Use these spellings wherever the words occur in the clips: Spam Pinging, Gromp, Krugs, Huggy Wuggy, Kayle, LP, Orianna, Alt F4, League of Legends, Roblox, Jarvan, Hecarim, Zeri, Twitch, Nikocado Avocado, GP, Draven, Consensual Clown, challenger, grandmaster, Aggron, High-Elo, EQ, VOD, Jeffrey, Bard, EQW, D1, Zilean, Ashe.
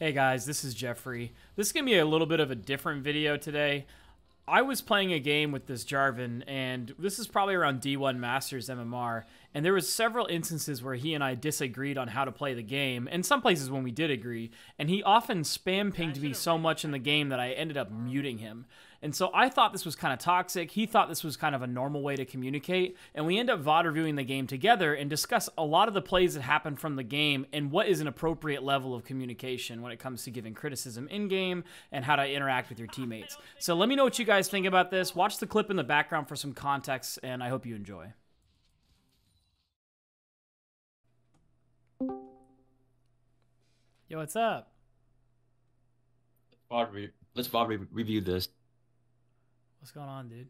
Hey guys, this is Jeffrey. This is going to be a little bit of a different video today. I was playing a game with this Jarvan, and this is probably around D1 Masters MMR, and there was several instances where he and I disagreed on how to play the game, and some places when we did agree, and he often spam pinged me so much in the game that I ended up muting him. And so I thought this was kind of toxic, he thought this was kind of a normal way to communicate, and we end up VOD reviewing the game together and discuss a lot of the plays that happen from the game and what is an appropriate level of communication when it comes to giving criticism in-game and how to interact with your teammates. So let me know what you guys think about this, watch the clip in the background for some context, and I hope you enjoy. Yo, what's up? Let's VOD review this. What's going on, dude?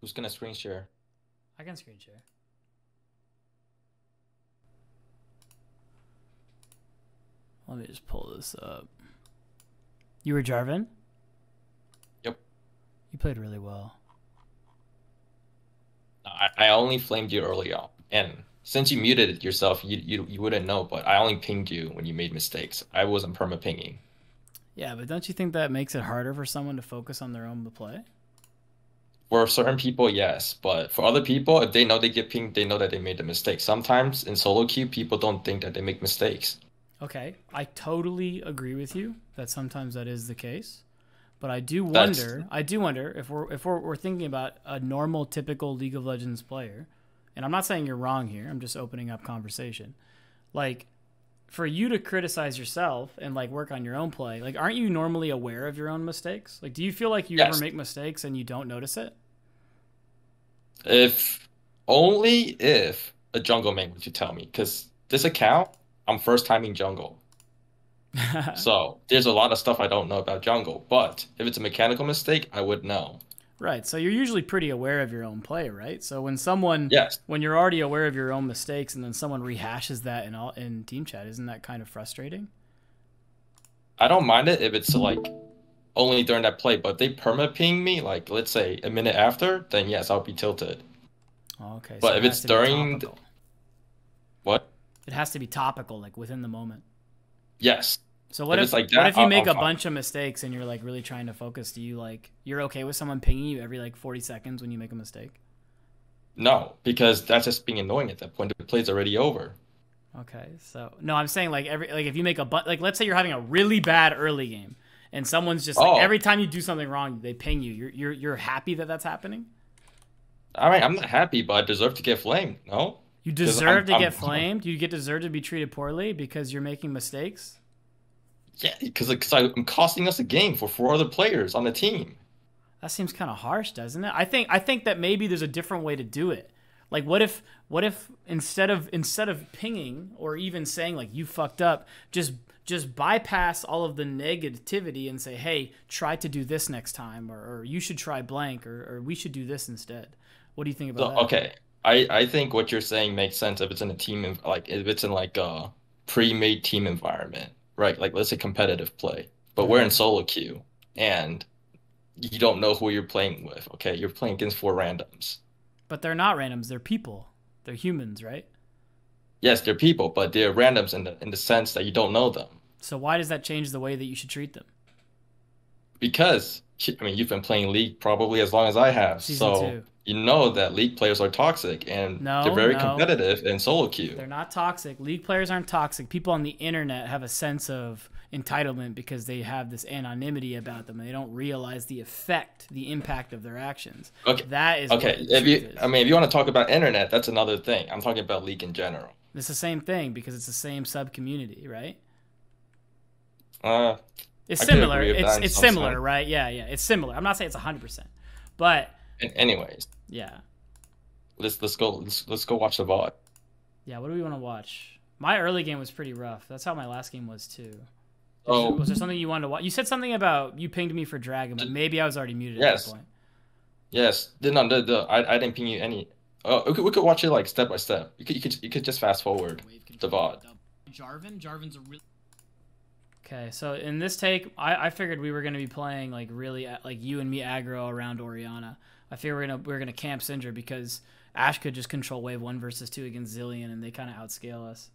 Who's gonna screen share? I can screen share. Let me just pull this up. You were Jarvan? Yep. You played really well. I only flamed you early on, and since you muted yourself, you wouldn't know, but I only pinged you when you made mistakes. I wasn't perma-pinging. Yeah, but don't you think that makes it harder for someone to focus on their own play? For certain people, yes. But for other people, if they know they get pinged, they know that they made the mistake. Sometimes in solo queue, people don't think that they make mistakes. Okay, I totally agree with you that sometimes that is the case. But I do wonder, if we're thinking about a normal, typical League of Legends player, and I'm not saying you're wrong here, I'm just opening up conversation, like, for you to criticize yourself and like work on your own play, like, aren't you normally aware of your own mistakes? Like, do you feel like you ever make mistakes and you don't notice it? If only if a jungle main would you tell me, because this account, I'm first timing jungle. So there's a lot of stuff I don't know about jungle, but if it's a mechanical mistake, I would know. Right. So you're usually pretty aware of your own play, right? So when someone, when you're already aware of your own mistakes and then someone rehashes that in team chat, isn't that kind of frustrating? I don't mind it if it's like only during that play, but if they perma-ping me, like let's say a minute after, then yes, I'll be tilted. Okay. But so if it's during... What? It has to be topical, like within the moment. Yes. So what if it's like that, what if you make a bunch of mistakes and you're like really trying to focus? Do you like, you're okay with someone pinging you every like 40 seconds when you make a mistake? No, because that's just being annoying at that point. The play's already over. Okay, so no, I'm saying like every if you make a like let's say you're having a really bad early game and someone's just like every time you do something wrong they ping you. You're happy that that's happening? All right, I'm not happy, but I deserve to get flamed. No, you deserve to get flamed. You deserve to be treated poorly because you're making mistakes. Yeah, because I'm costing us a game for 4 other players on the team. That seems kind of harsh, doesn't it? I think that maybe there's a different way to do it. Like, what if instead of pinging or even saying like you fucked up, just bypass all of the negativity and say, hey, try to do this next time, or you should try blank, or we should do this instead. What do you think about that? Okay, I think what you're saying makes sense if it's in a team, like if it's in like a pre-made team environment. Right, like let's say competitive play, but we're in solo queue, and you don't know who you're playing with, okay? You're playing against 4 randoms. But they're not randoms, they're people. They're humans, right? Yes, they're people, but they're randoms in the sense that you don't know them. So why does that change the way that you should treat them? Because, I mean, you've been playing League probably as long as I have, Season 2. You know that League players are toxic, and they're very competitive in solo queue. They're not toxic. League players aren't toxic. People on the internet have a sense of entitlement because they have this anonymity about them. They don't realize the effect, the impact of their actions. Okay. That is okay. I mean, if you want to talk about internet, that's another thing. I'm talking about League in general. It's the same thing because it's the same sub-community, right? It's similar. It's similar, right? Yeah, yeah. It's similar. I'm not saying it's 100%, but... Anyways, yeah, let's go watch the VOD. Yeah, what do we want to watch? My early game was pretty rough. That's how my last game was too. Oh, was there something you wanted to watch? You said something about you pinged me for Dragon, but maybe I was already muted at that point. Yes, I didn't ping you any. We could watch it like step by step. You could just fast forward the VOD. Jarvan's a real. Okay, so in this take, I figured we were gonna be playing like really like you and me aggro around Orianna. I figure we're gonna camp Syndra because Ashe could just control wave 1 versus 2 against Zilean, and they kind of outscale us.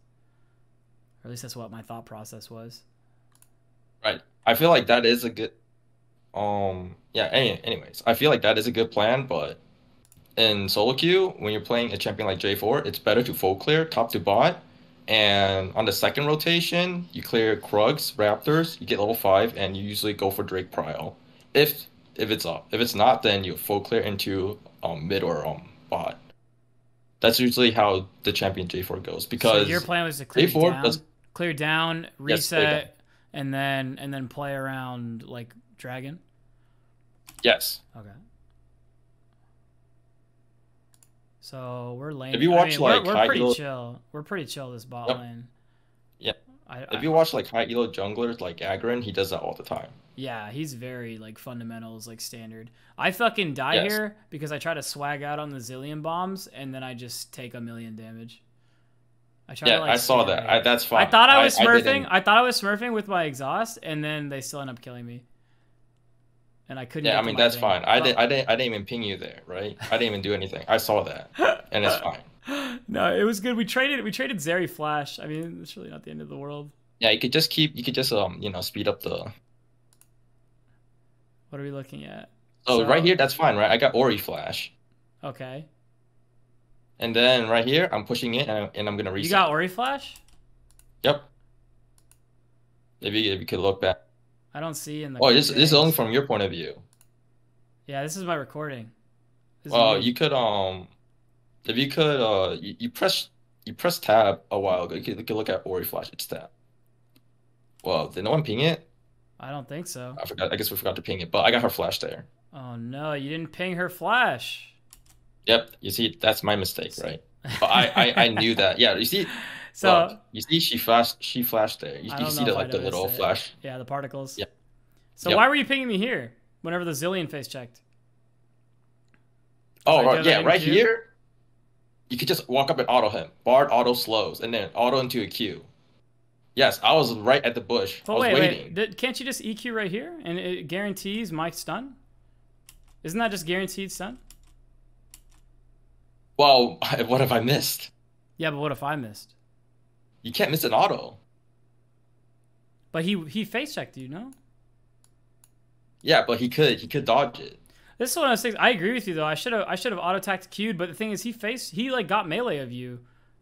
Or at least that's what my thought process was. Right. I feel like that is a good... yeah, anyways. I feel like that is a good plan, but... in solo queue, when you're playing a champion like J4, it's better to full clear top to bot. And on the second rotation, you clear Krugs, Raptors, you get level 5, and you usually go for Drake Prio. If it's up. If it's not, then you full clear into mid or bot. That's usually how the champion J4 goes. Because so your plan was to clear J4 down, clear down, reset, yes, clear down. and then play around like Dragon? Yes. Okay. So we're lane. If you watch we're pretty elo... chill. We're pretty chill this bot lane. Yeah. If you watch like high elo junglers like Aggron, he does that all the time. Yeah, he's very like fundamentals, like standard. I fucking die here because I try to swag out on the Zilean bombs and then I just take a million damage. I try. Yeah, to, like, I saw that. That's fine. I thought I was smurfing. I thought I was smurfing with my exhaust, and then they still end up killing me. And I couldn't. Yeah, I mean that's fine. I didn't even ping you there, right? I didn't even do anything. I saw that, and it's fine. No, it was good. We traded Zeri Flash. I mean, it's really not the end of the world. Yeah, you could just you know, speed up the. What are we looking at? Oh, so... right here, that's fine, right? I got Ori Flash. Okay. And then right here, I'm pushing it, and I'm gonna reset. You got Ori Flash? Yep. If you could look back. I don't see in the. Oh, this is only from your point of view. Yeah, this is my recording. Well, you could if you could you press tab a while ago. You could look at Ori Flash. It's tab. Well, did no one ping it? I don't think so. I forgot. I guess we forgot to ping it, but I got her flash there. Oh no, you didn't ping her flash. Yep. You see, that's my mistake, right? But I knew that. Yeah. You see. So well, you see, she flashed there. You see the, like, the little flash. Yeah, the particles. Yeah. So why were you pinging me here whenever the Zilean face checked? Oh right, yeah, right here. You could just walk up and auto him. Bard auto slows and then auto into a Q. Yes, I was right at the bush. But I was waiting. Wait. Can't you just EQ right here and it guarantees my stun? Isn't that just guaranteed stun? Well, what if I missed? Yeah, but what if I missed? You can't miss an auto. But he face checked, you know? Yeah, but he could dodge it. This is one of those things. I agree with you though. I should have auto attacked Q'd, but the thing is he like got melee of you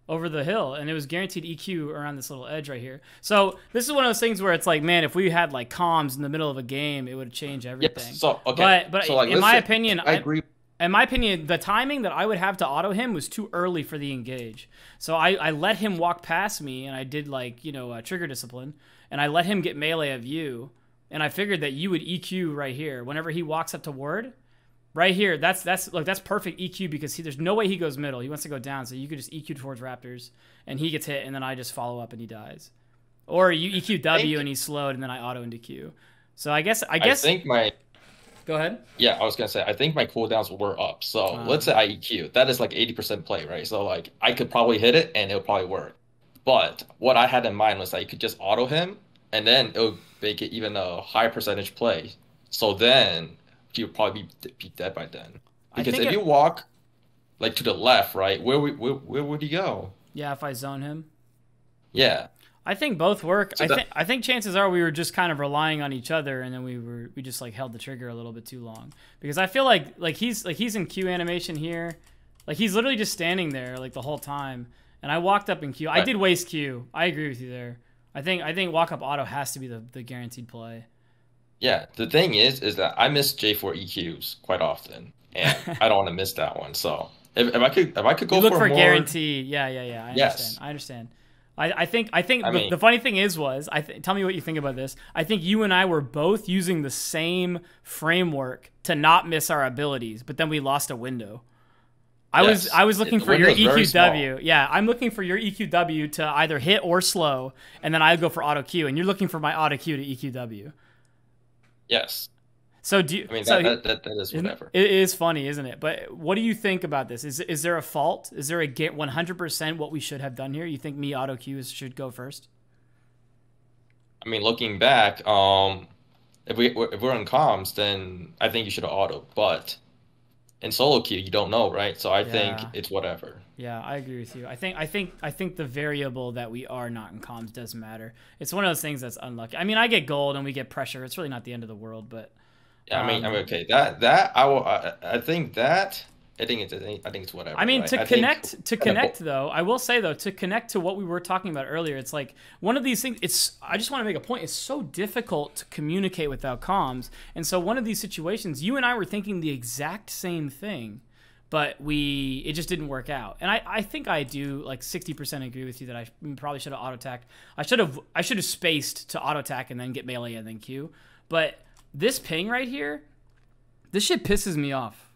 over the hill and it was guaranteed EQ around this little edge right here. So this is one of those things where it's like, man, if we had like comms in the middle of a game, it would change everything. Yes, so okay. But so, like, in my opinion, I agree. In my opinion, the timing that I would have to auto him was too early for the engage. So I let him walk past me, and I did, like, you know, trigger discipline. And I let him get melee of you. And I figured that you would EQ right here. Whenever he walks up to ward, right here, that's perfect EQ because there's no way he goes middle. He wants to go down, so you could just EQ towards Raptors. And he gets hit, and then I just follow up, and he dies. Or you EQW, and he's slowed, and then I auto into Q. So I guess... I think my... Go ahead. Yeah, I was going to say, I think my cooldowns were up. So let's say I EQ. That is like 80% play, right? So like I could probably hit it and it'll probably work. But what I had in mind was that you could just auto him and then it would make it even a higher percentage play. So then he would probably be dead by then. Because if you walk like to the left, right, where would he go? Yeah, if I zone him. Yeah. I think both work. So I think chances are we were just kind of relying on each other, and then we just like held the trigger a little bit too long because I feel like he's in Q animation here, like he's literally just standing there like the whole time, and I walked up in Q. Right. I did waste Q. I agree with you there. I think walk up auto has to be the guaranteed play. Yeah, the thing is that I miss J4 EQs quite often, and I don't want to miss that one. So if I could go look for more... guarantee. Yeah. I understand. I think I mean, the funny thing was, tell me what you think about this. I think you and I were both using the same framework to not miss our abilities, but then we lost a window. I was looking for your EQW. Yeah, I'm looking for your EQW to either hit or slow, and then I go for auto Q, and you're looking for my auto Q to EQW. Yes. So do you, I mean, so that is whatever. It is funny, isn't it? But what do you think about this? Is there a fault? Is there a 100% what we should have done here? You think me auto Q should go first? I mean, looking back, if we're in comms, then I think you should auto. But in solo queue, you don't know, right? So I think it's whatever. Yeah, I agree with you. I think the variable that we are not in comms does matter. It's one of those things that's unlucky. I mean, I get gold and we get pressure. It's really not the end of the world, but yeah, I mean, okay, I think it's whatever. I mean, right? to connect though, I will say though, to connect to what we were talking about earlier, it's like one of these things. I just want to make a point. It's so difficult to communicate without comms, and so one of these situations, you and I were thinking the exact same thing, but it just didn't work out. And I think I do like 60% agree with you that I probably should have auto attacked. I should have spaced to auto attack and then get melee and then Q. But this ping right here, this shit pisses me off.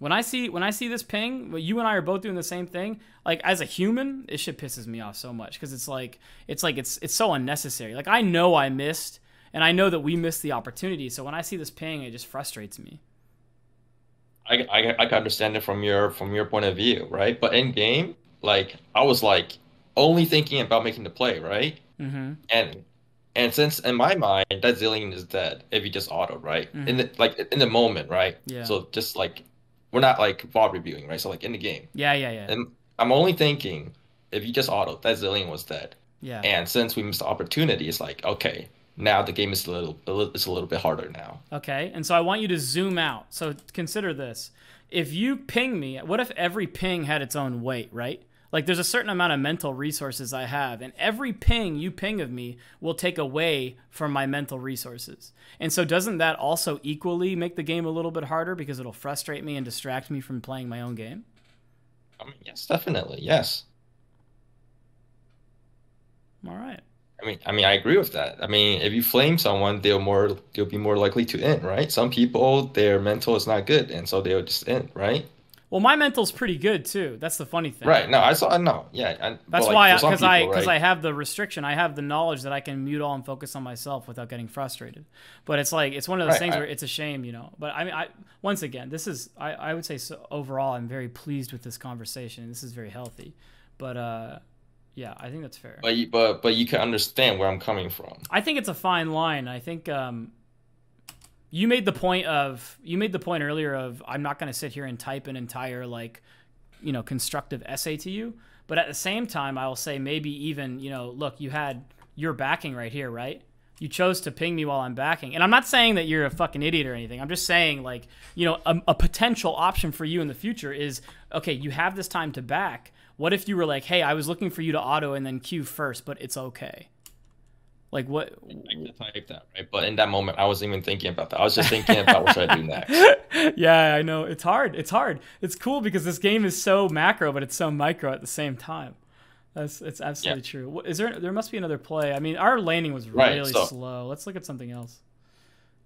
When I see this ping, you and I are both doing the same thing. Like, as a human, this shit pisses me off so much because it's so unnecessary. Like, I know I missed, and I know that we missed the opportunity. So when I see this ping, it just frustrates me. I can understand it from your point of view, right? But in game, like, I was like only thinking about making the play, right? Mm-hmm. And since in my mind that Zilean is dead if you just auto, right? Mm-hmm. In the moment, right? Yeah. So just like. We're not like VOD reviewing, right? So like in the game. Yeah. And I'm only thinking, if you just auto, that Zilean was dead. Yeah. And since we missed the opportunity, it's like, okay, now the game is a little bit harder now. Okay, and so I want you to zoom out. So consider this: if you ping me, what if every ping had its own weight, right? Like, there's a certain amount of mental resources I have, and every ping you ping of me will take away from my mental resources. And so doesn't that also equally make the game a little bit harder because it'll frustrate me and distract me from playing my own game? I mean, yes, definitely, yes. All right. I mean, I agree with that. I mean, if you flame someone, they'll be more likely to end, right? Some people, their mental is not good, and so they'll just end, right? Well, my mental's pretty good too. That's the funny thing. Right? No, that's why, because I have the restriction. I have the knowledge that I can mute all and focus on myself without getting frustrated. But it's like, it's one of those things where it's a shame, you know. But I mean, once again, this is I would say, so overall, I'm very pleased with this conversation. This is very healthy. But yeah, I think that's fair. But you can understand where I'm coming from. I think it's a fine line. I think. You made the point earlier of, I'm not going to sit here and type an entire, like, you know, constructive essay to you. But at the same time, I will say, maybe even, you know, look, you had your backing right here, right? You chose to ping me while I'm backing. And I'm not saying that you're a fucking idiot or anything. I'm just saying, like, you know, a potential option for you in the future is, okay, you have this time to back. What if you were like, hey, I was looking for you to auto and then Q first, but it's okay. Like, what? I can type that, right? But in that moment, I wasn't even thinking about that. I was just thinking about what should I do next. Yeah, I know. It's hard. It's hard. It's cool because this game is so macro, but it's so micro at the same time. It's absolutely true. Is there? There must be another play. I mean, our laning was really slow. Let's look at something else.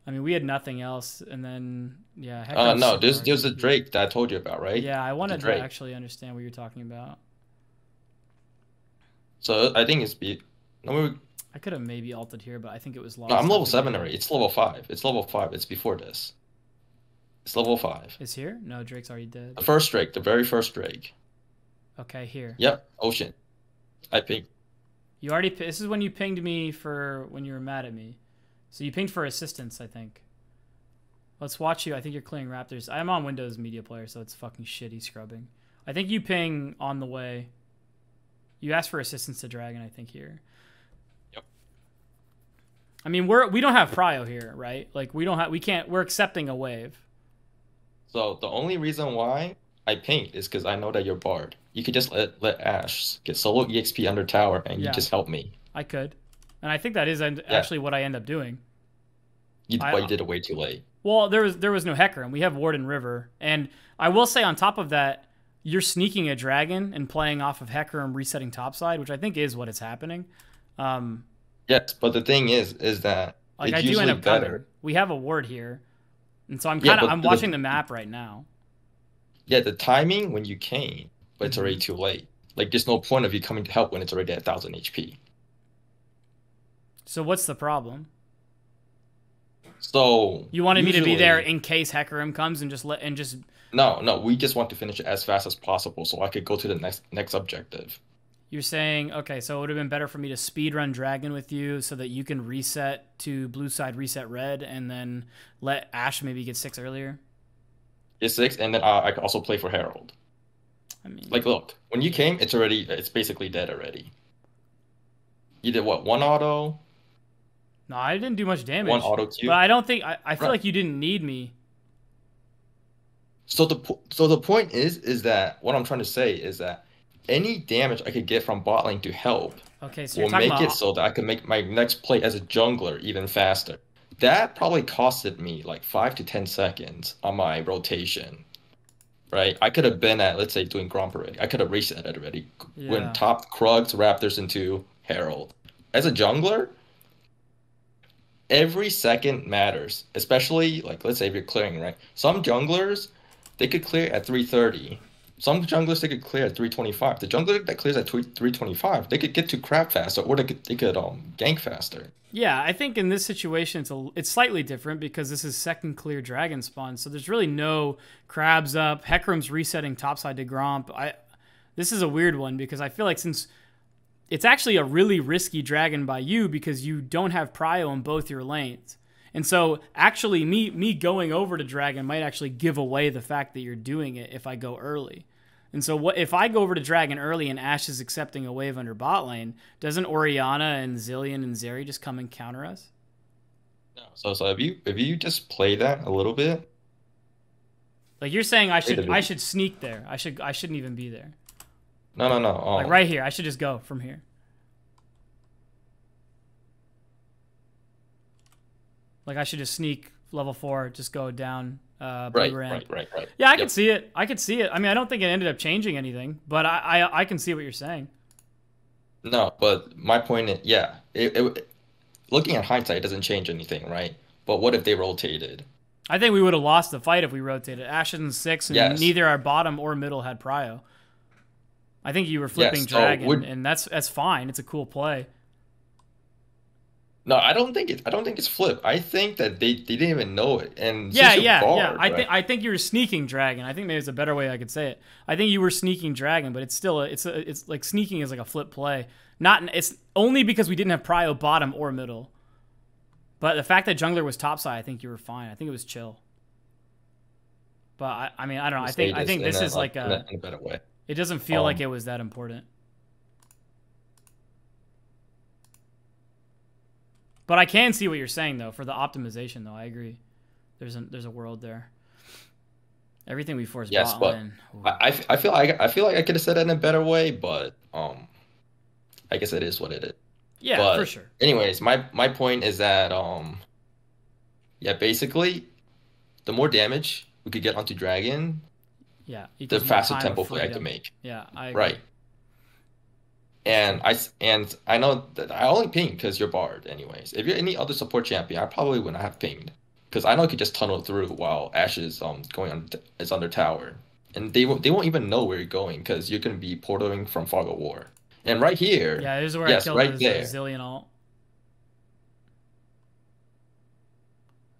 I mean, we had nothing else, and then yeah. No, there's a Drake that I told you about, right? Yeah, I wanted to actually understand what you're talking about. So I think it's I could have maybe alted here, but I think it was lost. No, I'm level 7 already. It's level 5. It's level 5. It's before this. It's level 5. Is here? No, Drake's already dead. The first Drake. The very first Drake. Okay, here. Yep, Ocean. I pinged. You already... This is when you pinged me for... When you were mad at me. So you pinged for assistance, I think. Let's watch you. I think you're clearing Raptors. I'm on Windows Media Player, so it's fucking shitty scrubbing. I think you ping on the way. You asked for assistance to Dragon, I think, here. I mean, we don't have Pryo here, right? Like, we're accepting a wave. So the only reason why I pinged is because I know that you're Bard. You could just let Ashe get solo EXP under tower, and you just help me. I could, and I think that is actually what I end up doing. You did it way too late. Well, there was no Hecarim, and we have Ward and River, and I will say on top of that, you're sneaking a Dragon and playing off of Hecarim and resetting topside, which I think is what is happening. Yes, but the thing is that like it's I do end up better. Coming. We have a ward here, and so I'm kind of watching the map right now. Yeah, the timing when you came, but it's already too late. Like, there's no point of you coming to help when it's already at 1,000 HP. So what's the problem? So you wanted me to be there in case Hecarim comes and just. No, we just want to finish it as fast as possible, so I could go to the next objective. You're saying, okay, so it would have been better for me to speedrun Dragon with you so that you can reset to blue side, reset red, and then let Ashe maybe get 6 earlier? You're six, and then I could also play for Herald. I mean, like, look, when you came, it's basically dead already. You did what? One auto. No, I didn't do much damage. One auto Q. But I don't think I feel like you didn't need me. So the point is that what I'm trying to say is that any damage I could get from bot lane to help will make it so that I can make my next play as a jungler even faster. That probably costed me like 5 to 10 seconds on my rotation, right? I could have been at, let's say, doing Gromp already. I could have reset it already. Yeah. When top Krugs, Raptors into Herald. As a jungler, every second matters, especially like, let's say if you're clearing, right? Some junglers, they could clear at 3:30. Some junglers, they could clear at 3:25. The jungler that clears at 3:25, they could get to crap faster, or they could gank faster. Yeah, I think in this situation, it's slightly different because this is second clear dragon spawn, so there's really no crabs up. Hecarim's resetting topside to Gromp. This is a weird one because I feel like since it's actually a really risky dragon by you because you don't have prio in both your lanes. And so actually me going over to dragon might actually give away the fact that you're doing it if I go early. And so what if I go over to dragon early and Ashe is accepting a wave under bot lane, doesn't Orianna and Zilean and Zeri just come and counter us? No. So if you just play that a little bit. Like you're saying I should sneak there. I shouldn't even be there. No. Like right here. I should just go from here. Like, I should just sneak level 4, just go down. Right. Yeah, I could see it. I could see it. I mean, I don't think it ended up changing anything, but I can see what you're saying. No, but my point is, yeah, looking at hindsight, it doesn't change anything, right? But what if they rotated? I think we would have lost the fight if we rotated. Ashe is in 6, and neither our bottom or middle had prio. I think you were flipping dragon, and that's fine. It's a cool play. No, I don't think it's flip. I think that they didn't even know it. And yeah. I think you were sneaking dragon. I think maybe it's a better way I could say it. I think you were sneaking dragon, but it's still it's like sneaking is like a flip play. It's only because we didn't have prio bottom or middle. But the fact that jungler was topside, I think you were fine. I think it was chill. But I mean, I don't know. I think this is like in a better way. It doesn't feel like it was that important. But I can see what you're saying, though, for the optimization, though. I agree. There's a world there. Everything we forced bot lane. I feel like I could have said it in a better way, but I guess it is what it is. Yeah, but for sure. Anyways, my point is that basically, the more damage we could get onto dragon, the faster tempo play I can make. Yeah, I agree. Right. And I know that I only pinged because you're Bard anyways. If you're any other support champion, I probably wouldn't have pinged because I know I could just tunnel through while Ashe is under tower, and they won't even know where you're going because you're gonna be portaling from Fog of War. And right here, this is where I killed the Zilean ult.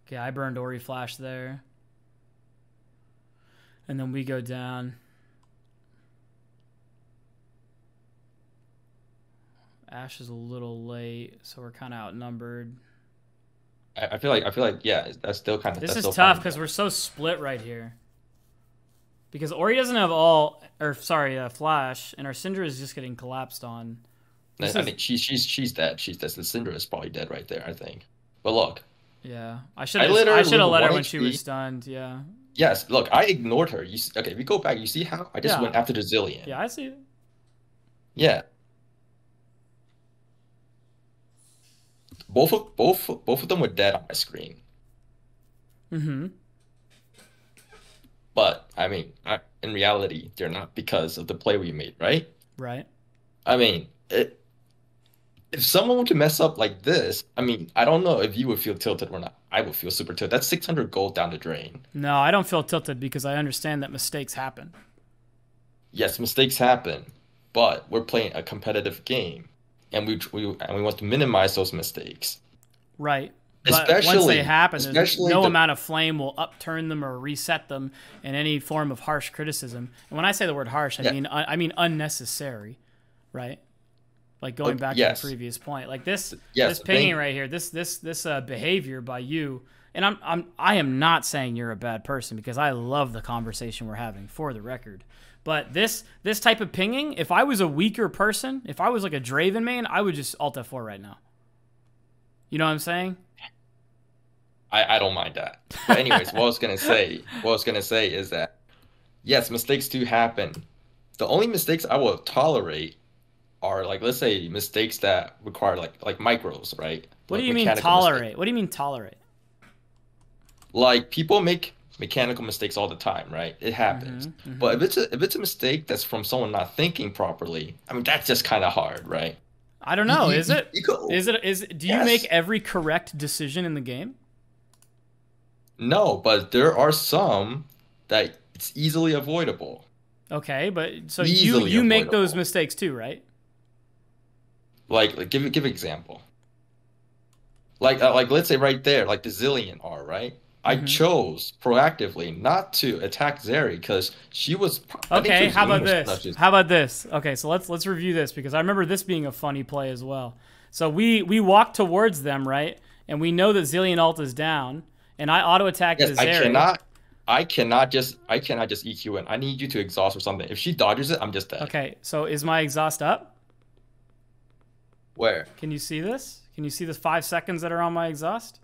Okay, I burned Ori Flash there, and then we go down. Ashe is a little late, so we're kind of outnumbered. I feel like yeah, that's still kind of. This is tough because we're so split right here. Because Ori doesn't have Flash, and our Syndra is just getting collapsed on. I think she's dead. The Syndra is probably dead right there, I think. But look. Yeah, I should have let her when she was stunned. Yeah. Yes. Look, I ignored her. Okay, if you go back, you see how I just went after the Zilean. Yeah, I see it. Yeah. Both of them were dead on my screen. Mm-hmm. But I mean, in reality, they're not because of the play we made, right? Right. I mean, if someone were to mess up like this, I mean, I don't know if you would feel tilted or not. I would feel super tilted. That's 600 gold down the drain. No, I don't feel tilted because I understand that mistakes happen. Yes, mistakes happen, but we're playing a competitive game. And we want to minimize those mistakes, right? But once they happen, no amount of flame will upturn them or reset them in any form of harsh criticism. And when I say the word harsh, I mean unnecessary, right? Like going back to the previous point, like this pinging right here, this behavior by you And I am not saying you're a bad person, because I love the conversation we're having, for the record. But this type of pinging, if I was a weaker person, if I was like a Draven main, I would just Alt F4 right now. You know what I'm saying? I don't mind that. But anyways, what I was gonna say is that yes, mistakes do happen. The only mistakes I will tolerate are, like, let's say mistakes that require like micros, right? What do you mean tolerate? Mistakes. What do you mean tolerate? Like, people make mechanical mistakes all the time, right? It happens. Mm-hmm, mm-hmm. But if it's a mistake that's from someone not thinking properly, I mean, that's just kind of hard, right? I don't know. Do you make every correct decision in the game? No, but there are some that it's easily avoidable. Okay, but so you make those mistakes too, right? Like give an example. Like let's say right there, like the Zilean R, right? I chose proactively not to attack Zeri because she was. Okay, how about this? How about this? Okay, so let's review this, because I remember this being a funny play as well. So we walk towards them, right? And we know that Zilean alt is down, and I auto attack Zeri. I cannot just EQ in. I need you to exhaust or something. If she dodges it, I'm just dead. Okay, so is my exhaust up? Where? Can you see this? Can you see the 5 seconds that are on my exhaust?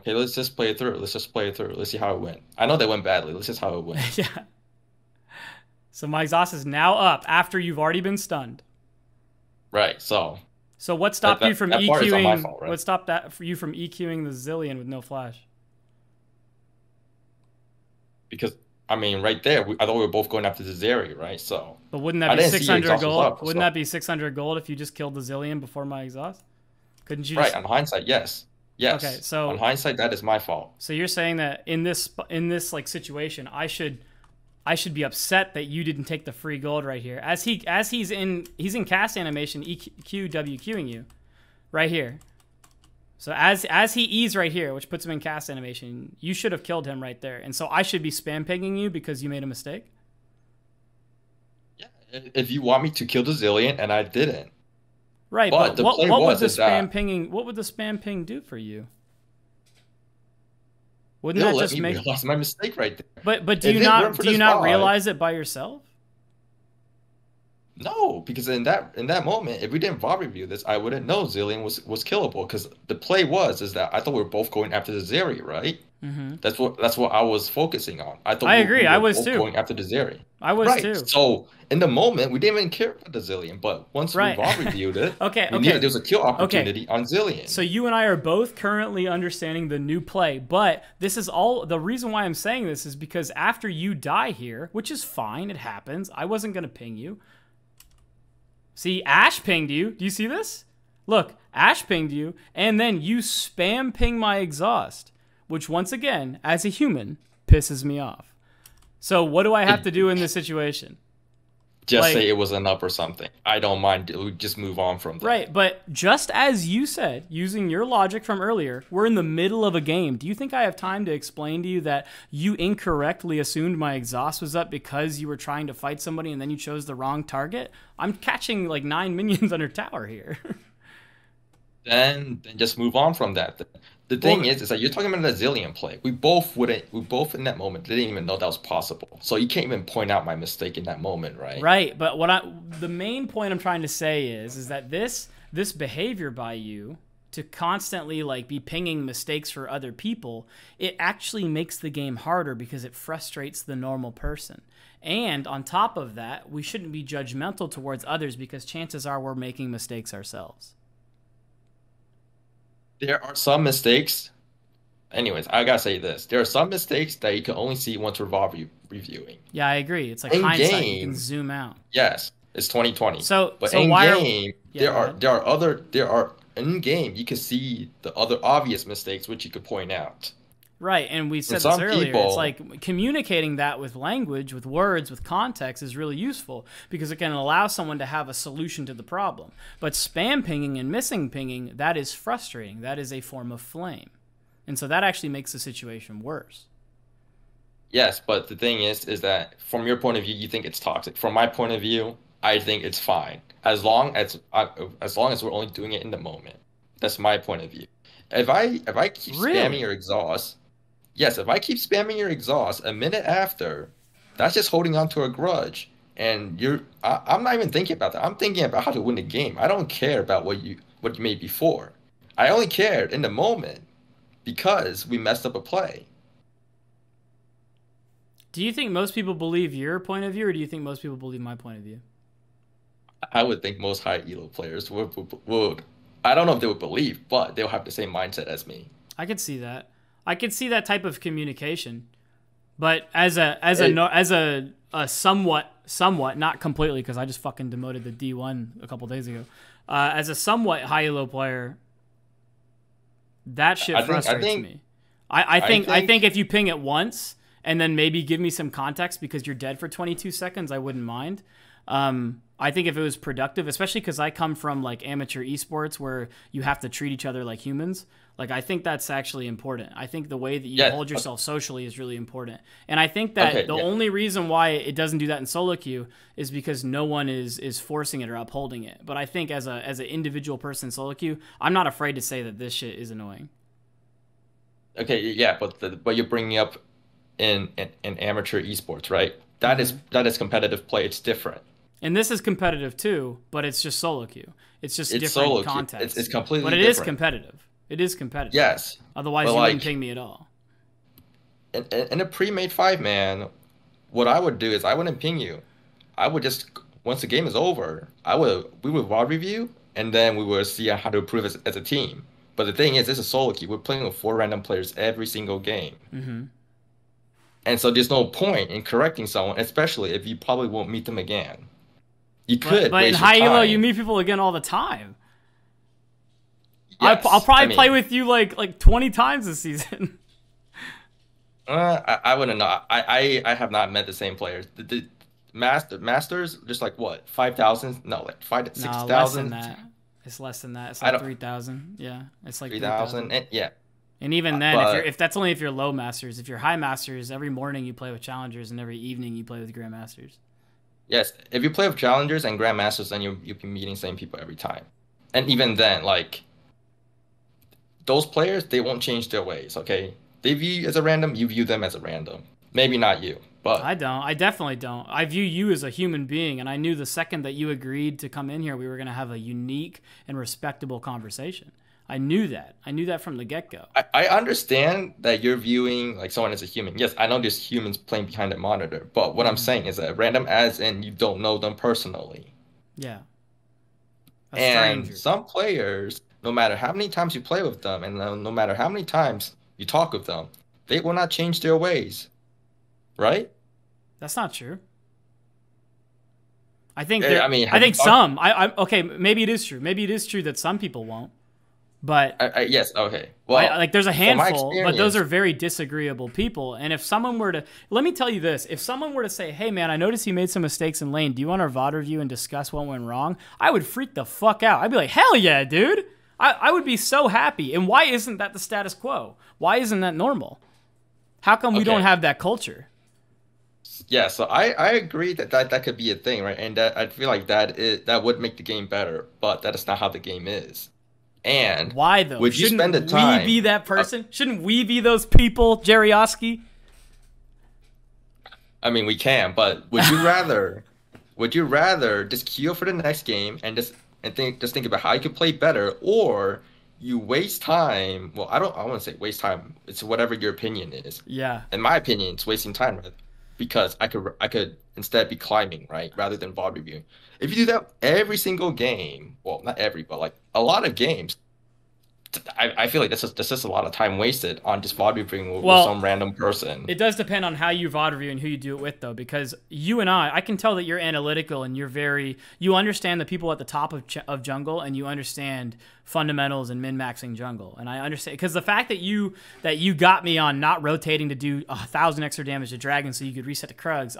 Okay, let's just play it through. Let's see how it went. I know they went badly. Let's just how it went. Yeah. So my exhaust is now up after you've already been stunned. Right. So what stopped you from EQing? What stopped you from EQing the Zilean with no flash? Because I mean, right there, I thought we were both going after the Zeri, right? So. But wouldn't that be 600 gold? Wouldn't that be 600 gold if you just killed the Zilean before my exhaust? Couldn't you? Right. On hindsight, yes. Yes. Okay, so on hindsight, that is my fault. So you're saying that in this like situation, I should be upset that you didn't take the free gold right here, as he's in cast animation EQWQing you, right here. So as he E's right here, which puts him in cast animation, you should have killed him right there, and so I should be spam pegging you because you made a mistake. Yeah, if you want me to kill the Zilean and I didn't. Right, but what would the spam ping do for you? Wouldn't that just make my mistake right there? But do you not realize it by yourself? No, because in that moment, if we didn't VOD review this, I wouldn't know Zilean was killable, because the play is that I thought we were both going after the Zeri, right? Mm-hmm. That's what I was focusing on. I agree, we were both going after the Zeri. I was too. So in the moment, we didn't even care about the Zilean, but once we VOD reviewed it, we knew there was a kill opportunity on Zilean. So you and I are both currently understanding the new play, but this is all the reason why I'm saying this is because after you die here, which is fine, it happens. I wasn't gonna ping you. See, Ashe pinged you. Do you see this? Look, Ashe pinged you, and then you spam ping my exhaust, which once again, as a human, pisses me off. So what do I have to do in this situation? Just like, say it was an up or something. I don't mind. We just move on from that. Right, but just as you said, using your logic from earlier, we're in the middle of a game. Do you think I have time to explain to you that you incorrectly assumed my exhaust was up because you were trying to fight somebody and then you chose the wrong target? I'm catching like 9 minions under tower here. Then just move on from that. The thing is that you're talking about the Zilean play. We both in that moment didn't even know that was possible. So you can't even point out my mistake in that moment, right? Right, but the main point I'm trying to say is that this behavior by you to constantly like be pinging mistakes for other people, it actually makes the game harder because it frustrates the normal person. And on top of that, we shouldn't be judgmental towards others because chances are we're making mistakes ourselves. There are some mistakes. Anyways, I gotta say this. There are some mistakes that you can only see once revolve reviewing. Yeah, I agree. It's like in hindsight, game, you can zoom out. Yes, it's 2020. But in game you can see the other obvious mistakes which you could point out. Right, and we said this earlier, it's like communicating that with language, with words, with context is really useful because it can allow someone to have a solution to the problem. But spam pinging and missing pinging, that is frustrating. That is a form of flame. And so that actually makes the situation worse. Yes, but the thing is that from your point of view, you think it's toxic. From my point of view, I think it's fine. As long as we're only doing it in the moment. That's my point of view. If I keep spamming your exhaust, yes, if I keep spamming your exhaust, a minute after, that's just holding on to a grudge. And I'm not even thinking about that. I'm thinking about how to win the game. I don't care about what you made before. I only cared in the moment because we messed up a play. Do you think most people believe your point of view, or do you think most people believe my point of view? I would think most high elo players would. I don't know if they would believe, but they'll have the same mindset as me. I could see that. I could see that type of communication, but as a somewhat, not completely, because I just fucking demoted the D1 a couple days ago. As a somewhat high elo player, that shit frustrates me. I think if you ping it once and then maybe give me some context because you're dead for 22 seconds, I wouldn't mind. I think if it was productive, especially because I come from like amateur esports where you have to treat each other like humans. Like, I think that's actually important. I think the way that you hold yourself socially is really important. And I think that the only reason why it doesn't do that in solo queue is because no one is forcing it or upholding it. But I think as an individual person in solo queue, I'm not afraid to say that this shit is annoying. Okay, yeah, but you're bringing up in amateur esports, right? That is competitive play. It's different. And this is competitive too, but it's just solo queue. It's just different context. It's completely different. But it is competitive. It is competitive. Yes. Otherwise, you wouldn't ping me at all. In a pre-made 5-man, what I would do is I wouldn't ping you. I would just, once the game is over, we would VOD review, and then we would see how to improve as a team. But the thing is, this is solo queue. We're playing with 4 random players every single game. Mm-hmm. And so there's no point in correcting someone, especially if you probably won't meet them again. You could, but in high elo, you meet people again all the time. Yes, I'll probably play with you like 20 times this season. I wouldn't know. I have not met the same players. The masters, just like what, 5,000? No, like 6,000. It's less than that. It's like 3,000. Yeah, it's like 3,000. Yeah. And even then, but if that's only if you're low masters. If you're high masters, every morning you play with challengers, and every evening you play with grandmasters. Yes, if you play with challengers and grandmasters, then you'll be meeting the same people every time. And even then, like, those players, they won't change their ways, okay? They view you as a random, you view them as a random. Maybe not you, but... I don't. I definitely don't. I view you as a human being, and I knew the second that you agreed to come in here, we were going to have a unique and respectable conversation. I knew that. I knew that from the get-go. I understand that you're viewing like someone as a human. Yes, I know there's humans playing behind the monitor, but what I'm saying is that random as in you don't know them personally. Yeah. And some players, no matter how many times you play with them and no matter how many times you talk with them, they will not change their ways. Right? That's not true. I think okay, maybe it is true. Maybe it is true that some people won't. But yes, okay. Well, like there's a handful, but those are very disagreeable people. And if someone were to, let me tell you this, if someone were to say, "Hey man, I noticed you made some mistakes in lane. Do you want our VOD review and discuss what went wrong?" I would freak the fuck out. I'd be like, "Hell yeah, dude!" I would be so happy. And why isn't that the status quo? Why isn't that normal? How come we don't have that culture? Yeah, so I agree that could be a thing, right? And that I feel like that would make the game better, but that is not how the game is. And why though? Would you spend the time? Shouldn't we be that person? Shouldn't we be those people, Jarioski? I mean, we can, but would you rather? Would you rather just queue for the next game and just think about how you could play better, or you waste time? Well, I want to say waste time. It's whatever your opinion is. Yeah. In my opinion, it's wasting time because I could instead be climbing, right, rather than VOD reviewing. If you do that every single game, well, not every, but like a lot of games, I feel like this is a lot of time wasted on just VOD reviewing with some random person. It does depend on how you VOD review and who you do it with, though, because you and I can tell that you're analytical and you understand the people at the top of jungle, and you understand fundamentals and min-maxing jungle. And I understand, because the fact that you got me on not rotating to do 1,000 extra damage to dragon so you could reset the Krugs,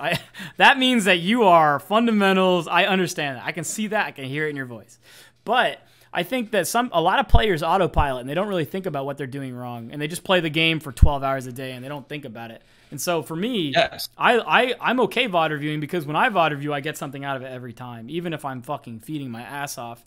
that means that you are fundamentals. I understand that. I can see that. I can hear it in your voice. But I think that a lot of players autopilot, and they don't really think about what they're doing wrong, and they just play the game for 12 hours a day, and they don't think about it. And so for me, yes. I'm okay VOD reviewing, because when I VOD review, I get something out of it every time, even if I'm fucking feeding my ass off.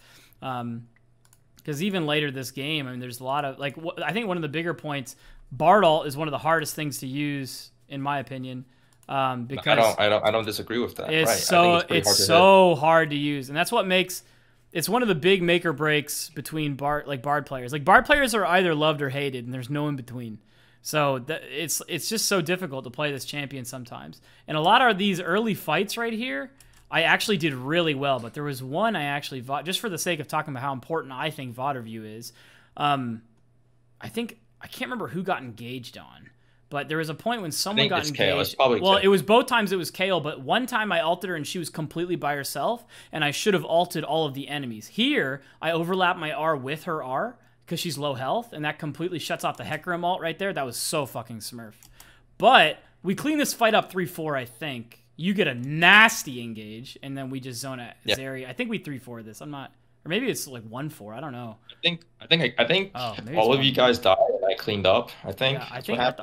Because even later this game, I mean, there's a lot of, like, I think one of the bigger points, Bard Alt is one of the hardest things to use, in my opinion, because I don't disagree with that. It's right. So I think it's so hard to use, and that's what makes it's one of the big make or breaks between Bard players. Like, Bard players are either loved or hated, and there's no in between. So it's just so difficult to play this champion sometimes. And a lot of these early fights right here, I actually did really well, but there was one I actually, just for the sake of talking about how important I think VOD review is, I can't remember who got engaged on, but there was a point when someone got engaged. Kayle. It's probably Kayle. It was both times it was Kayle, but one time I ulted her and she was completely by herself, and I should have ulted all of the enemies. Here, I overlapped my R with her R, because she's low health, and that completely shuts off the Hecarim alt right there. That was so fucking smurf. But we clean this fight up 3-4, I think. You get a nasty engage, and then we just zone at Zeri. I think we 3-4 this. I'm not, or maybe it's like 1-4. I don't know. I think oh, all of you guys died and I cleaned up. I think. Yeah,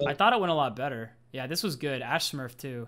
I thought it went a lot better. Yeah, this was good. Ashe smurf too,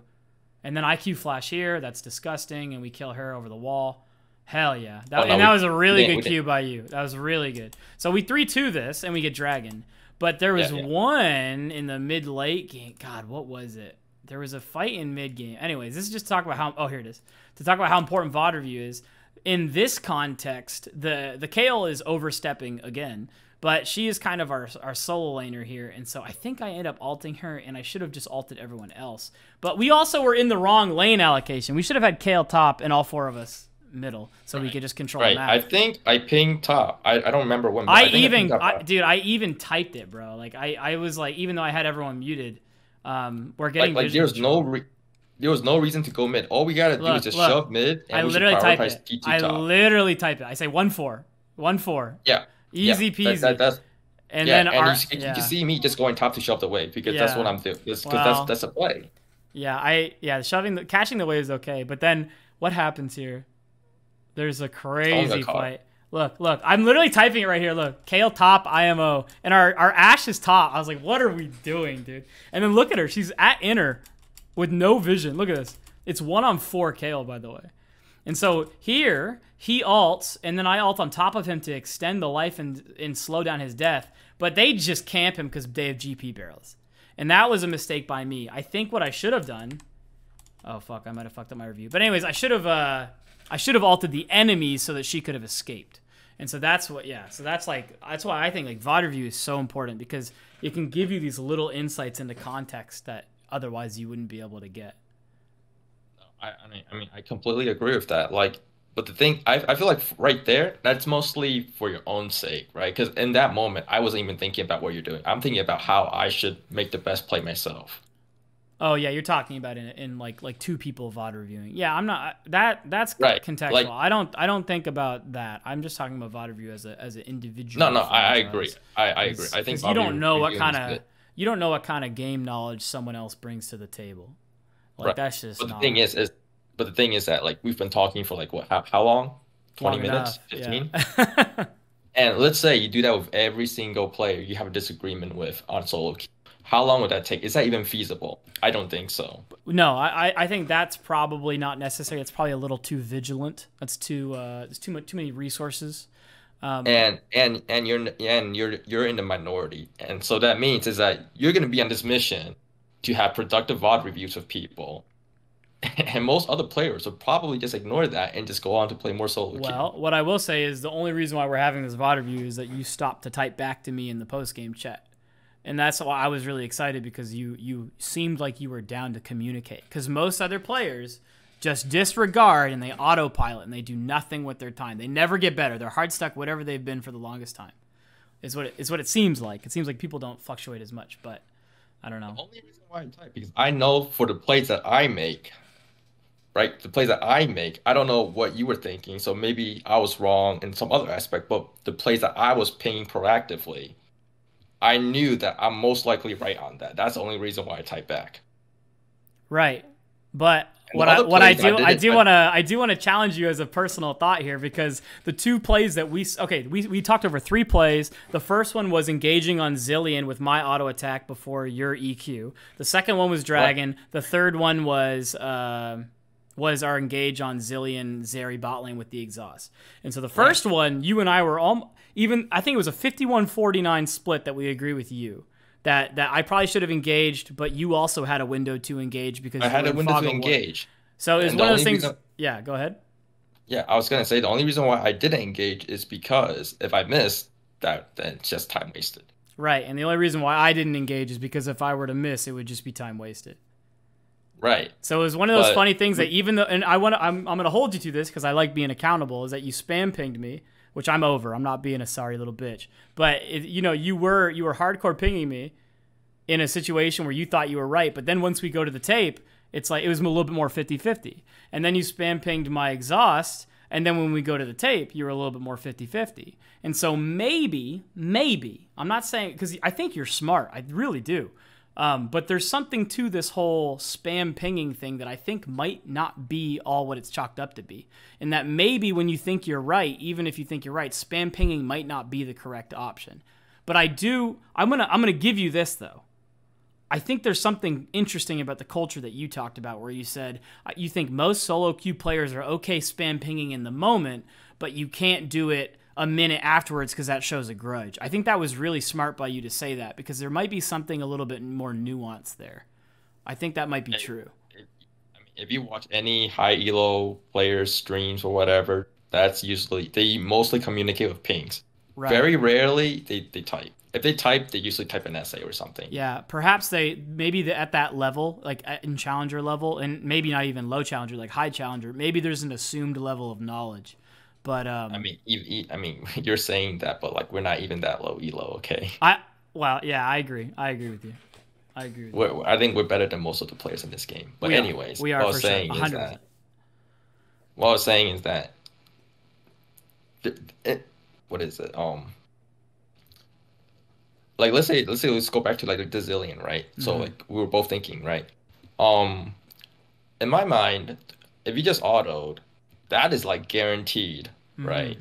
and then IQ flash here. That's disgusting, and we kill her over the wall. Hell yeah! That was a really good Q by you. That was really good. So we 3-2 this, and we get dragon. But there was one in the mid late game. God, what was it? There was a fight in mid-game. Anyways, this is just to talk about how... Oh, here it is. To talk about how important VOD review is. In this context, the Kayle is overstepping again, but she is kind of our solo laner here, and so I think I end up alting her, and I should have just alted everyone else. But we also were in the wrong lane allocation. We should have had Kayle top and all four of us middle, so we could just control that. I think I pinged top. I don't remember when. But I even typed it, bro. Like, I was like, even though I had everyone muted... we're getting like there was no reason to go mid. All we gotta do is just shove mid. And I literally type it. I say 1-4, 1-4. Yeah, easy peasy. And then you can see me just going top to shove the wave because that's what I'm doing. Because that's a play. Yeah, catching the wave is okay. But then what happens here? There's a crazy fight. Look, I'm literally typing it right here. Look, Kayle top, IMO. And our Ashe is top. I was like, what are we doing, dude? And then look at her. She's at inner with no vision. Look at this. It's 1-on-4 Kayle, by the way. And so here, he alts, and then I alt on top of him to extend the life and slow down his death. But they just camp him because they have GP barrels. And that was a mistake by me. I think what I should have done... Oh, fuck. I might have fucked up my review. But anyways, I should have alted the enemies so that she could have escaped. And so that's what, so that's why I think like VOD review is so important because it can give you these little insights into context that otherwise you wouldn't be able to get. I mean, I completely agree with that. Like, but the thing, I feel like right there, that's mostly for your own sake, right? Because in that moment, I wasn't even thinking about what you're doing. I'm thinking about how I should make the best play myself. Oh yeah, you're talking about in like two people VOD reviewing. Yeah, I'm not that's right. Contextual. Like, I don't think about that. I'm just talking about VOD review as an individual. No, I agree. I agree. I think you don't know what kind of game knowledge someone else brings to the table. Like right. That's just. But the thing is that like we've been talking for like what how long? 20 minutes, 15. Yeah. And let's say you do that with every single player you have a disagreement with on SoloQ. How long would that take? Is that even feasible? I don't think so. No, I think that's probably not necessary. It's probably a little too vigilant. That's too many resources. And you're in the minority, and so that means is that you're going to be on this mission to have productive VOD reviews with people, and most other players will probably just ignore that and just go on to play more solo. Well, what I will say is the only reason why we're having this VOD review is that you stopped to type back to me in the post game chat. And that's why I was really excited because you seemed like you were down to communicate. Because most other players just disregard and they autopilot and they do nothing with their time. They never get better. They're hard stuck whatever they've been for the longest time. Is what it seems like. It seems like people don't fluctuate as much, but I don't know. The only reason why I type because I know for the plays that I make, right? The plays that I make, I don't know what you were thinking. So maybe I was wrong in some other aspect, but the plays that I was pinging proactively. I knew that I'm most likely right on that. That's the only reason why I type back. Right, but I do want to challenge you as a personal thought here because the two plays that we talked over three plays. The first one was engaging on Zilean with my auto attack before your EQ. The second one was dragon. What? The third one was was our engage on Zilean Zeri bot lane with the exhaust. And so the first one, you and I were all, even, I think it was a 51-49 split that we agree with you. That I probably should have engaged, but you also had a window to engage because I had a window to engage. So it's one of those things. Yeah, go ahead. Yeah, I was going to say the only reason why I didn't engage is because if I missed, then it's just time wasted. Right, and the only reason why I didn't engage is because if I were to miss, it would just be time wasted. Right. So it was one of those funny things that even though, and I'm going to hold you to this because I like being accountable, is that you spam pinged me, which I'm over. I'm not being a sorry little bitch. But it, you know, you were hardcore pinging me in a situation where you thought you were right, but then once we go to the tape, it's like it was a little bit more 50-50. And then you spam pinged my exhaust, and then when we go to the tape, you were a little bit more 50-50. And so maybe, I'm not saying, because I think you're smart. I really do. But there's something to this whole spam pinging thing that I think might not be all what it's chalked up to be. And that maybe when you think you're right, even if you think you're right, spam pinging might not be the correct option. But I'm gonna give you this though. I think there's something interesting about the culture that you talked about where you said you think most solo queue players are okay spam pinging in the moment, but you can't do it a minute afterwards because that shows a grudge. I think that was really smart by you to say that because there might be something a little bit more nuanced there. I think that might be true. If you watch any high elo players streams or whatever, that's usually they mostly communicate with pings. Right. Very rarely they type. If they type, they usually type an essay or something. Yeah, perhaps maybe at that level, like in challenger level, and maybe not even low challenger, like high challenger. Maybe there's an assumed level of knowledge. But I mean, you're saying that, but like we're not even that low elo, okay? Well, yeah, I agree with you. I think we're better than most of the players in this game. But anyways, we are. What I was saying is that. What I was saying is that. Like let's go back to like the Zilean, right? Mm-hmm. So like we were both thinking, right? In my mind, if you just autoed. That is like guaranteed, right?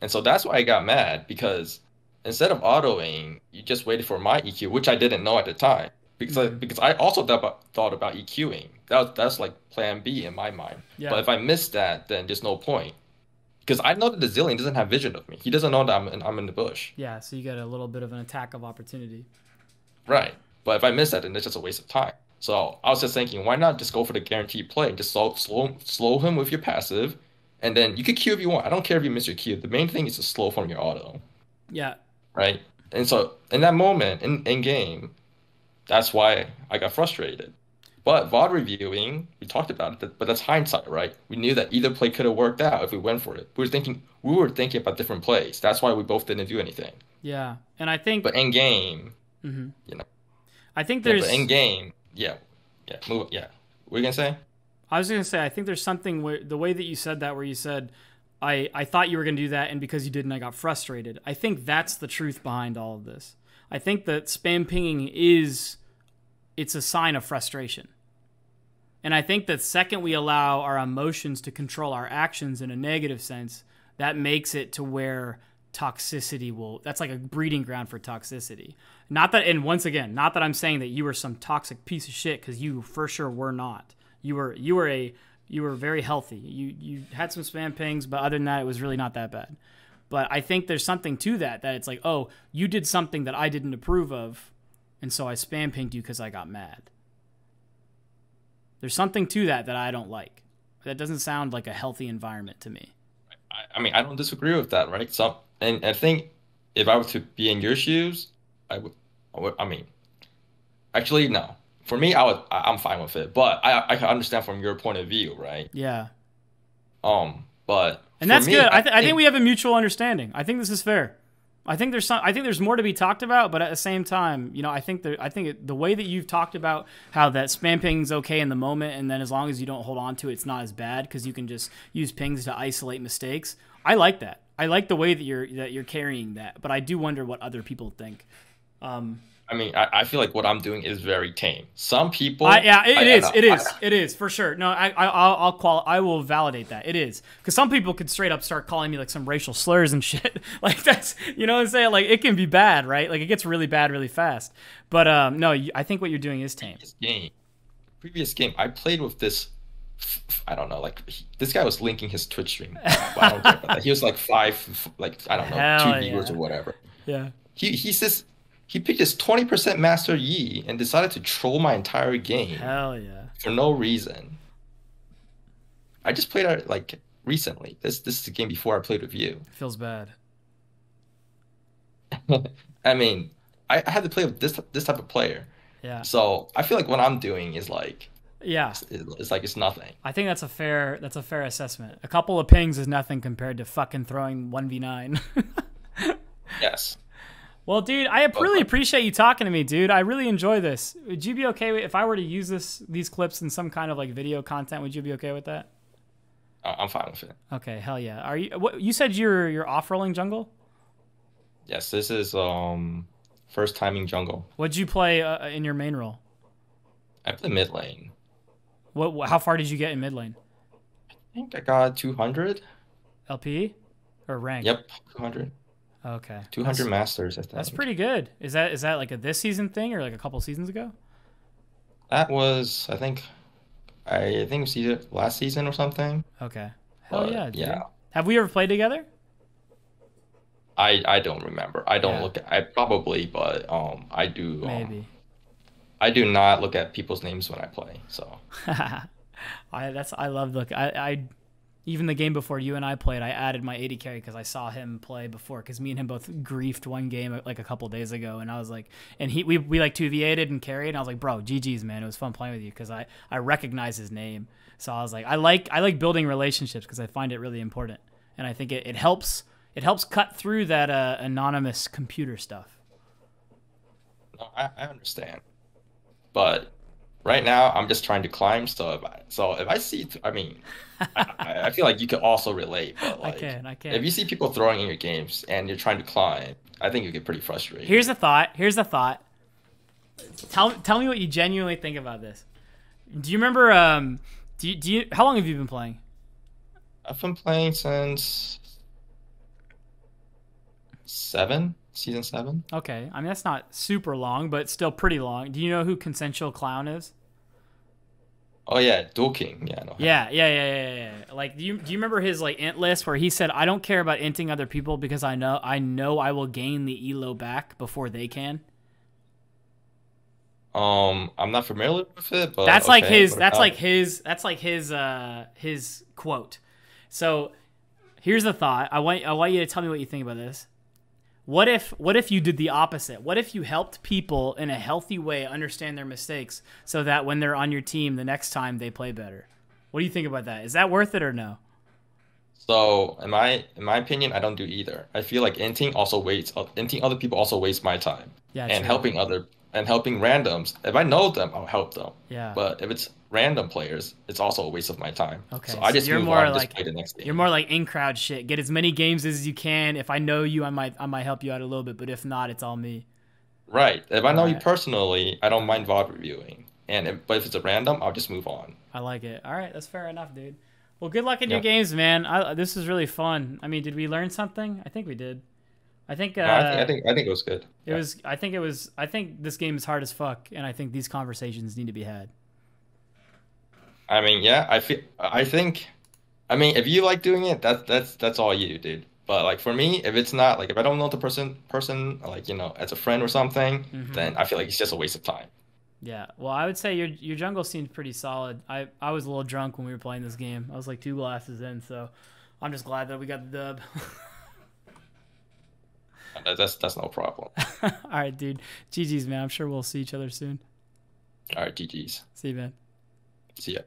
And so that's why I got mad because instead of autoing, you just waited for my EQ, which I didn't know at the time because I also thought about EQing. That's like plan B in my mind. Yeah. But if I missed that, then there's no point because I know that the Zilean doesn't have vision of me. He doesn't know that I'm in the bush. Yeah, so you get a little bit of an attack of opportunity. Right, but if I miss that, then it's just a waste of time. So I was just thinking, why not just go for the guaranteed play and just slow him with your passive, and then you could Q if you want. I don't care if you miss your Q. The main thing is to slow from your auto. Yeah. Right? And so in that moment, in game, that's why I got frustrated. But VOD reviewing, we talked about it, but that's hindsight, right? We knew that either play could have worked out if we went for it. We were thinking about different plays. That's why we both didn't do anything. Yeah. And I think... But in game, you know... I think there's... Yeah, but in game... Yeah. What were you gonna say? I was gonna say I think there's something where the way that you said that, where you said, I thought you were gonna do that, and because you didn't, I got frustrated. I think that's the truth behind all of this. I think that spam pinging it's a sign of frustration, and I think that second we allow our emotions to control our actions in a negative sense, that makes it to where toxicity that's like a breeding ground for toxicity. Not that, and once again, not that I'm saying that you were some toxic piece of shit, because you for sure were not. You were very healthy. You had some spam pings, but other than that, it was really not that bad. But I think there's something to that it's like, oh, you did something that I didn't approve of, and so I spam pinged you because I got mad. There's something to that I don't like. That doesn't sound like a healthy environment to me. I mean, I don't disagree with that, right? And I think if I were to be in your shoes, I would. I mean, actually, no. For me, I'm fine with it, but I can understand from your point of view, right? Yeah. But and that's good. I think we have a mutual understanding. I think this is fair. I think there's more to be talked about, but at the same time, you know, I think the way that you've talked about how that spam ping's okay in the moment, and then as long as you don't hold on to it, it's not as bad because you can just use pings to isolate mistakes. I like that. I like the way that you're carrying that, but I do wonder what other people think. I mean, I feel like what I'm doing is very tame. Some people, it is for sure. No, I will validate that. It is, because some people could straight up start calling me like some racial slurs and shit. Like that's, you know what I'm saying? Like it can be bad, right? Like it gets really bad really fast. But no, I think what you're doing is tame. Previous game, I played with this I don't know, like this guy was linking his Twitch stream. I don't care about that. He was like two viewers or whatever. Yeah. He says he picked his 20% Master Yi and decided to troll my entire game. Hell yeah. For no reason. I just played it like recently. This is the game before I played with you. It feels bad. I mean, I had to play with this type of player. Yeah. So I feel like what I'm doing is like. Yeah, it's like it's nothing. I think that's a fair assessment. A couple of pings is nothing compared to fucking throwing 1v9. Yes. Well, dude, I really appreciate you talking to me, dude. I really enjoy this. Would you be okay if I were to use these clips in some kind of like video content? Would you be okay with that? I'm fine with it. Okay, hell yeah. Are you? What you said? You're off rolling jungle. Yes, this is first timing jungle. What'd you play in your main role? I play mid lane. How far did you get in mid lane? I think I got 200. LP? Or rank? Yep, 200. Okay. 200 Masters, I think. That's pretty good. Is that like a this season thing or like a couple seasons ago? That was, I think it was either last season or something. Okay. Hell but, yeah, dude. Yeah. Have we ever played together? I don't remember. I don't look at, I probably, but I do. Maybe. I do not look at people's names when I play, so. I love look. Even the game before you and I played, I added my AD carry because I saw him play before. Because me and him both griefed one game like a couple days ago, and I was like, and we like 2v8'd and carried, and I was like, bro, GGs, man, it was fun playing with you because I recognize his name. So I was like, I like building relationships because I find it really important, and I think it helps cut through that anonymous computer stuff. No, I understand. But right now, I'm just trying to climb. So if I see, I mean, I feel like you could also relate. But like, I can. If you see people throwing in your games and you're trying to climb, I think you get pretty frustrated. Here's a thought. Tell me what you genuinely think about this. Do you remember? How long have you been playing? I've been playing since season 7. Okay, I mean that's not super long, but still pretty long. Do you know who Consensual Clown is? Oh yeah, Duel King. Yeah, no. Yeah. Like, do you remember his like int list where he said, "I don't care about inting other people because I know I will gain the elo back before they can." I'm not familiar with it, but that's okay, like his. That's like his quote. So here's the thought. I want you to tell me what you think about this. What if you did the opposite? What if you helped people in a healthy way understand their mistakes so that when they're on your team the next time they play better? What do you think about that? Is that worth it or no? So in my opinion, I don't do either. I feel like inting other people also wastes my time. Yeah, and true. helping randoms. If I know them, I'll help them. Yeah. But if it's random players, it's also a waste of my time. Okay. So I just move on and just play the next game. You're more like in crowd shit. Get as many games as you can. If I know you, I might help you out a little bit, but if not, it's all me. Right. If I know you personally, I don't mind VOD reviewing. But if it's a random, I'll just move on. I like it. All right, that's fair enough, dude. Well, good luck in your games, man. This was really fun. I mean, did we learn something? I think we did. I think it was good. I think this game is hard as fuck, and I think these conversations need to be had. I mean, yeah, I mean, if you like doing it, that's all you, dude. But like for me, if it's not like if I don't know the person like, you know, as a friend or something, then I feel like it's just a waste of time. Yeah. Well, I would say your jungle seemed pretty solid. I was a little drunk when we were playing this game. I was like 2 glasses in, so I'm just glad that we got the dub. That's no problem. All right, dude. GG's, man. I'm sure we'll see each other soon. All right, GG's. See you, man. See ya.